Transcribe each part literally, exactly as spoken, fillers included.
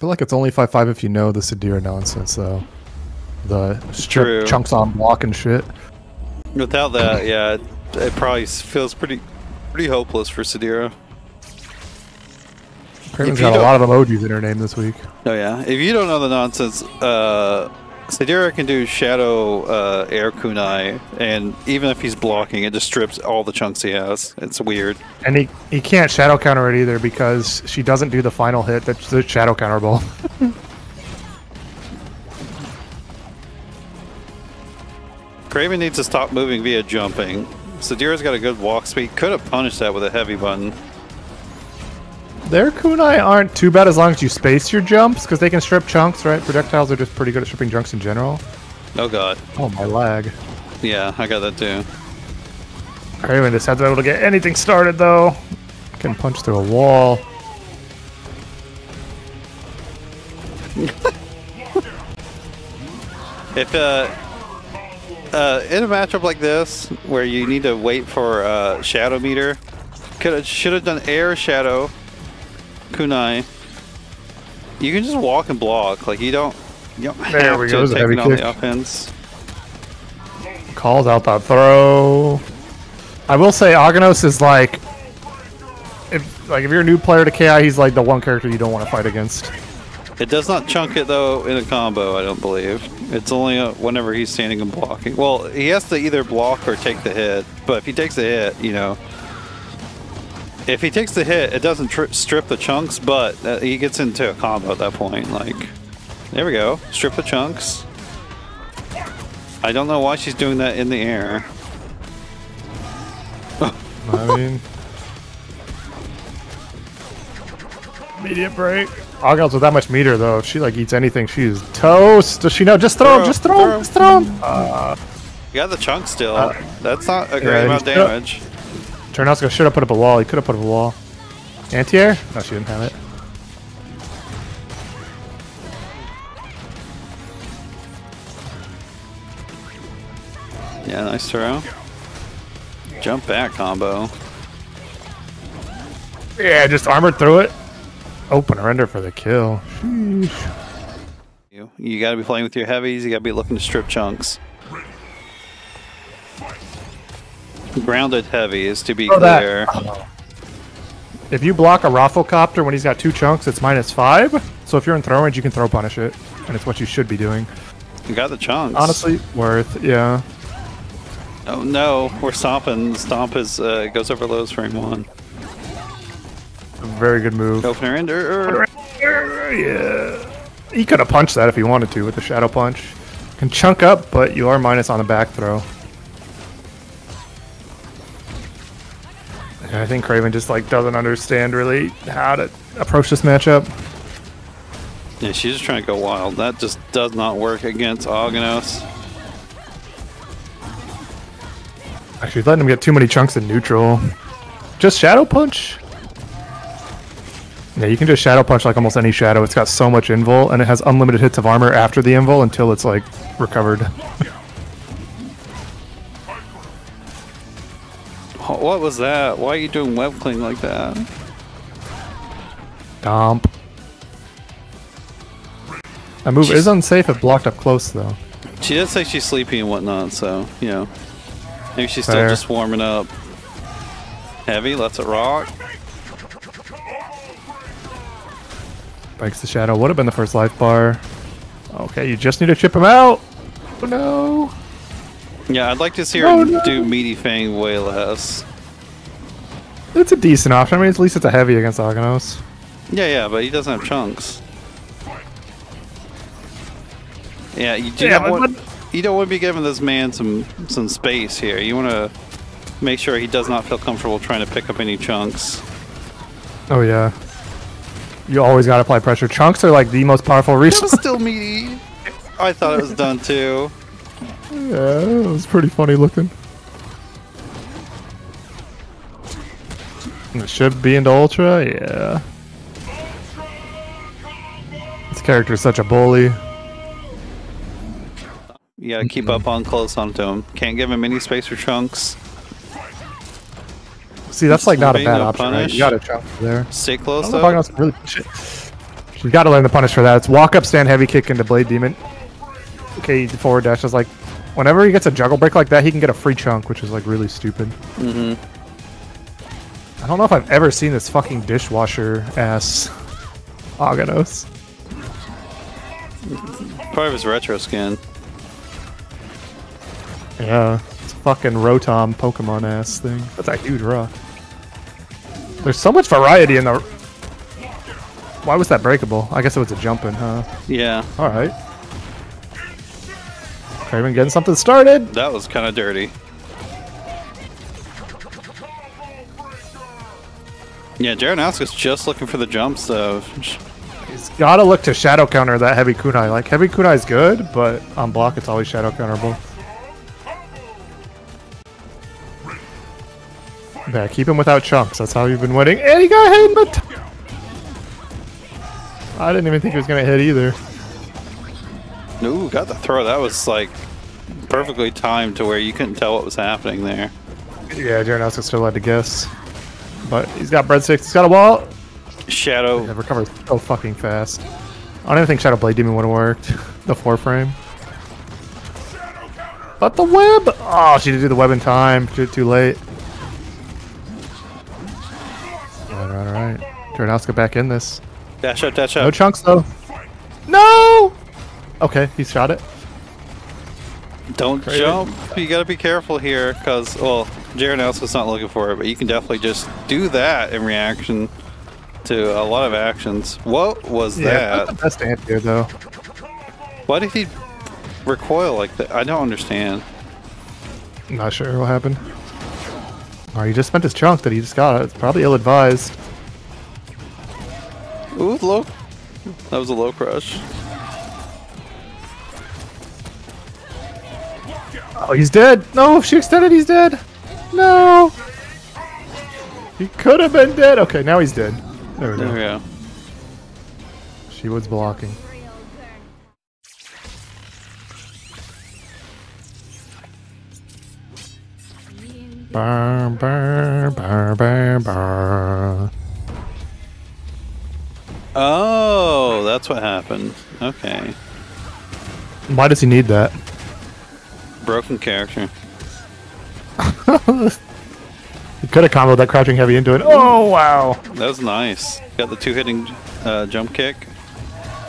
feel like it's only five five if you know the Sadira nonsense, though. The strip chunks on block and shit. Without that, yeah, it, it probably feels pretty pretty hopeless for Sadira. Kraven's got a lot of emojis in her name this week. Oh, yeah. If you don't know the nonsense, uh, Sadira can do Shadow uh, Air Kunai, and even if he's blocking, it just strips all the chunks he has. It's weird. And he, he can't Shadow Counter it either because she doesn't do the final hit that's the Shadow Counter ball. Kravyn needs to stop moving via jumping. Sadira's got a good walk speed. Could have punished that with a heavy button. Their kunai aren't too bad as long as you space your jumps, because they can strip chunks, right? Projectiles are just pretty good at stripping chunks in general. Oh god. Oh, my lag. Yeah, I got that too. Kravyn just hasn't been able to get anything started, though. Can punch through a wall. If, uh... Uh, in a matchup like this, where you need to wait for uh, Shadow Meter, could should have done Air Shadow Kunai. You can just walk and block. Like you don't, you don't have to take on the offense. Calls out that throw. I will say Aganos is like, if like if you're a new player to K I, he's like the one character you don't want to fight against. It does not chunk it, though, in a combo, I don't believe. It's only a, whenever he's standing and blocking. Well, he has to either block or take the hit, but if he takes the hit, you know... If he takes the hit, it doesn't tri strip the chunks, but uh, he gets into a combo at that point, like... There we go. Strip the chunks. I don't know why she's doing that in the air. I mean... Immediate break. Aghel's with that much meter, though, if she like eats anything, she's toast. Does she know? Just throw him, just throw him, just throw him. Uh, you got the chunk still. Uh, That's not a great yeah, amount of damage. Jaranowska should have put up a wall. He could have put up a wall. Anti-air? No, she didn't have it. Yeah, nice throw. Jump back combo. Yeah, just armored through it. Open her under for the kill. Sheesh. You, you gotta be playing with your heavies, you gotta be looking to strip chunks. Grounded heavies, to be oh, clear. That. If you block a Rafflecopter when he's got two chunks, it's minus five. So if you're in throw range, you can throw punish it. And it's what you should be doing. You got the chunks. Honestly, worth, yeah. Oh no, we're stomping. Stomp is, uh, goes over Lowe's frame one. Very good move. Open her ender. Yeah. He could have punched that if he wanted to with the Shadow Punch. Can chunk up, but you are minus on the back throw. And I think Kravyn just like doesn't understand really how to approach this matchup. Yeah, she's just trying to go wild. That just does not work against Aganos. Actually, letting him get too many chunks in neutral. Just Shadow Punch? Yeah, you can just Shadow Punch like almost any Shadow. It's got so much invul, and it has unlimited hits of armor after the invul until it's, like, recovered. What was that? Why are you doing web cling like that? Domp. That move She's... is unsafe if blocked up close, though. She does say she's sleepy and whatnot, so, you know. Maybe she's Fair. still just warming up. Heavy, lets it rock. Spikes the Shadow. Would have been the first life bar. Okay, you just need to chip him out. Oh no. Yeah, I'd like to see her oh, no. do Meaty Fang way less. It's a decent option. I mean, at least it's a heavy against Aganos. Yeah, yeah, but he doesn't have chunks. Yeah, you, do yeah, want, you don't want to be giving this man some, some space here. You want to make sure he does not feel comfortable trying to pick up any chunks. Oh, yeah. You always gotta apply pressure. Chunks are like the most powerful resource. It was still meaty. I thought it was done too. Yeah, it was pretty funny looking. It should be into Ultra, yeah. This character is such a bully. You gotta keep up on close onto him. Can't give him any space for chunks. See, that's like not a bad option, right? You got a chunk there. Stay close, though. Really... We've got to learn the punish for that. It's walk up, stand, heavy kick into Blade Demon. Okay, forward dash is like, whenever he gets a juggle break like that, he can get a free chunk, which is like really stupid. Mm-hmm. I don't know if I've ever seen this fucking dishwasher ass Aganos. Part of his retro skin. Yeah, it's fucking Rotom Pokemon ass thing. That's a huge rock. There's so much variety in the. Why was that breakable? I guess it was a jumping, huh? Yeah. All right. Kravyn getting something started. That was kind of dirty. Yeah, Jaranowska's just looking for the jump, so he's got to look to shadow counter that heavy kunai. Like heavy kunai is good, but on block it's always shadow counterable. Yeah, keep him without chunks. That's how you've been winning. And he got hit, but. I didn't even think he was going to hit either. Ooh, got the throw. That was like perfectly timed to where you couldn't tell what was happening there. Yeah, Jaranowska still had to guess. But he's got breadsticks. He's got a wall. Shadow. That recovers so fucking fast. I don't even think Shadow Blade Demon would have worked. The four frame. But the web. Oh, she didn't do the web in time. Too, too late. All right, all right. Jaranowska back in this. Dash up, dash up. No chunks though. No! Okay, he shot it. Don't Kravyn. Jump. You gotta be careful here, because, well, Jaranowska's not looking for it, but you can definitely just do that in reaction to a lot of actions. What was yeah, that? That's the best ant here, though. Why did he recoil like that? I don't understand. I'm not sure what happened. Oh, he just spent his chunk that he just got. It's probably ill advised. Ooh, low. That was a low crush. Oh, he's dead. No, if she extended, he's dead. No. He could have been dead. Okay, now he's dead. There we go. There we go. She was blocking. Burr, burr, burr, burr, burr. Oh, that's what happened. Okay. Why does he need that? Broken character. He could have comboed that crouching heavy into it. Oh, wow. That was nice. Got the two-hitting uh, jump kick.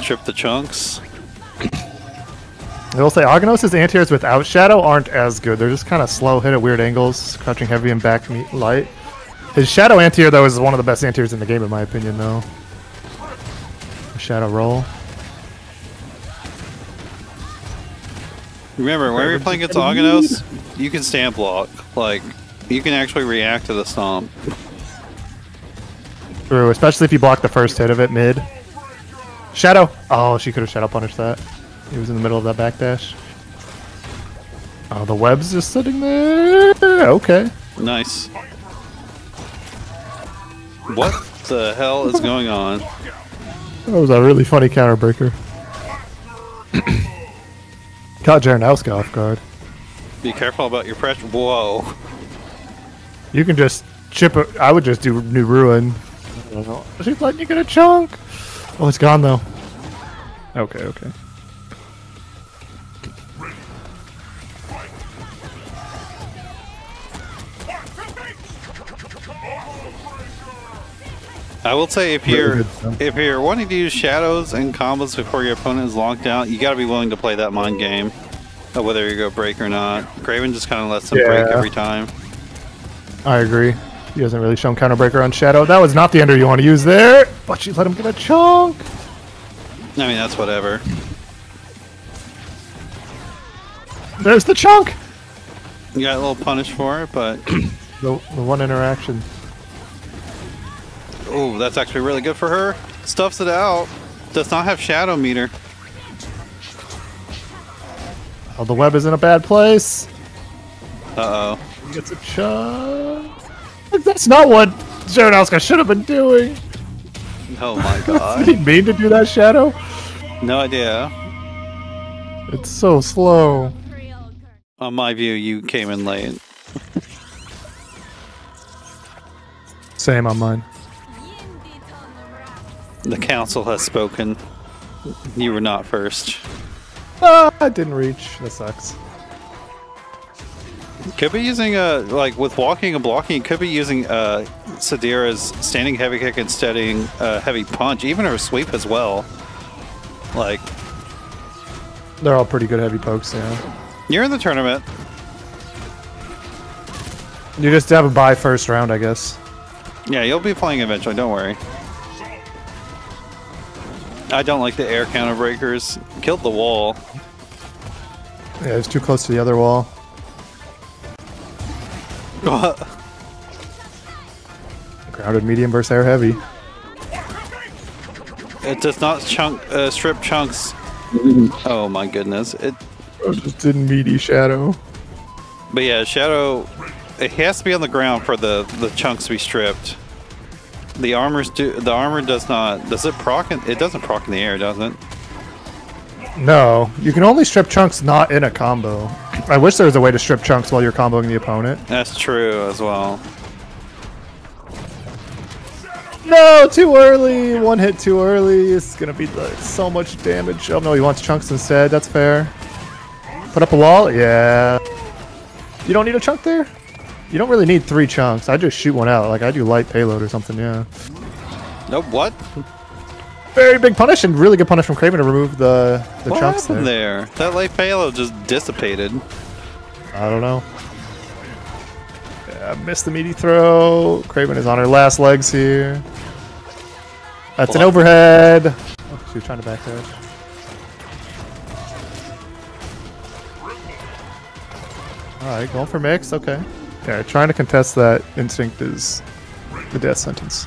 Trip the chunks. I will say, Aganos' anti-airs without Shadow aren't as good. They're just kind of slow hit at weird angles. Crouching heavy and back meat light. His Shadow anti-air, though, is one of the best anti-airs in the game, in my opinion, though. Shadow roll. Remember, whenever you're playing against Aganos, you can stand block. Like, you can actually react to the stomp. True, especially if you block the first hit of it mid. Shadow! Oh, she could have shadow punished that. He was in the middle of that backdash. Oh, the web's just sitting there. Okay. Nice. What the hell is going on? That was a really funny counter breaker. Caught Jaranowska off guard. Be careful about your pressure. Whoa. You can just chip it. I would just do new ruin. I don't know. She's letting you get a chunk. Oh, it's gone though. Okay, okay. I will say, if you're if you're wanting to use shadows and combos before your opponent is locked out, you got to be willing to play that mind game, whether you go break or not. Kravyn just kind of lets him yeah. break every time. I agree. He hasn't really shown counter breaker on shadow. That was not the ender you want to use there, but you let him get a chunk. I mean, that's whatever. There's the chunk. You got a little punish for it, but the, the one interaction. Oh, that's actually really good for her. Stuffs it out. Does not have shadow meter. Oh, the web is in a bad place. Uh oh. Gets a chunk. That's not what Jaranowska should have been doing. Oh my god. Did he mean to do that shadow? No idea. It's so slow. On my view, you came in late. Same on mine. The council has spoken. You were not first. Ah, I didn't reach. That sucks. Could be using a like with walking and blocking. Could be using uh, Sadira's standing heavy kick and steadying uh, heavy punch, even her sweep as well. Like they're all pretty good heavy pokes. Yeah, you're in the tournament. You just have a bye first round, I guess. Yeah, you'll be playing eventually. Don't worry. I don't like the air counter breakers. Killed the wall. Yeah, it was too close to the other wall. Grounded medium versus air heavy. It does not chunk uh, strip chunks. Oh my goodness! It I just didn't meaty shadow. But yeah, shadow. It has to be on the ground for the the chunks to be stripped. The armors do. The armor does not. Does it proc? In, it doesn't proc in the air, does it? No, you can only strip chunks not in a combo. I wish there was a way to strip chunks while you're comboing the opponent. That's true as well. No, too early. One hit too early. It's gonna be like so much damage. Oh no, he wants chunks instead. That's fair. Put up a wall. Yeah. You don't need a chunk there. You don't really need three chunks. I just shoot one out. Like I do light payload or something. Yeah. Nope. What? Very big punish and really good punish from Kravyn to remove the, the what chunks there. there. That late payload just dissipated. I don't know. Yeah, missed the meaty throw. Kravyn is on her last legs here. That's Block. an overhead. Oh, she was trying to back there. Alright, going for mix. Okay. Yeah, trying to contest that instinct is the death sentence.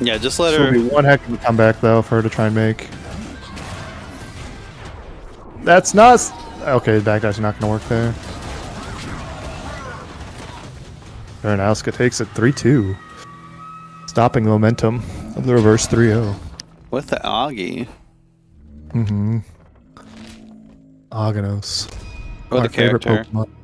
Yeah, just let her. She'll be one heck of a comeback though for her to try and make. That's not okay. Backdash is not going to work there. Jaranowska takes it three two, stopping the momentum of the reverse three oh. With the Augie. Mm-hmm. Aganos. With the character. Favorite Pokemon.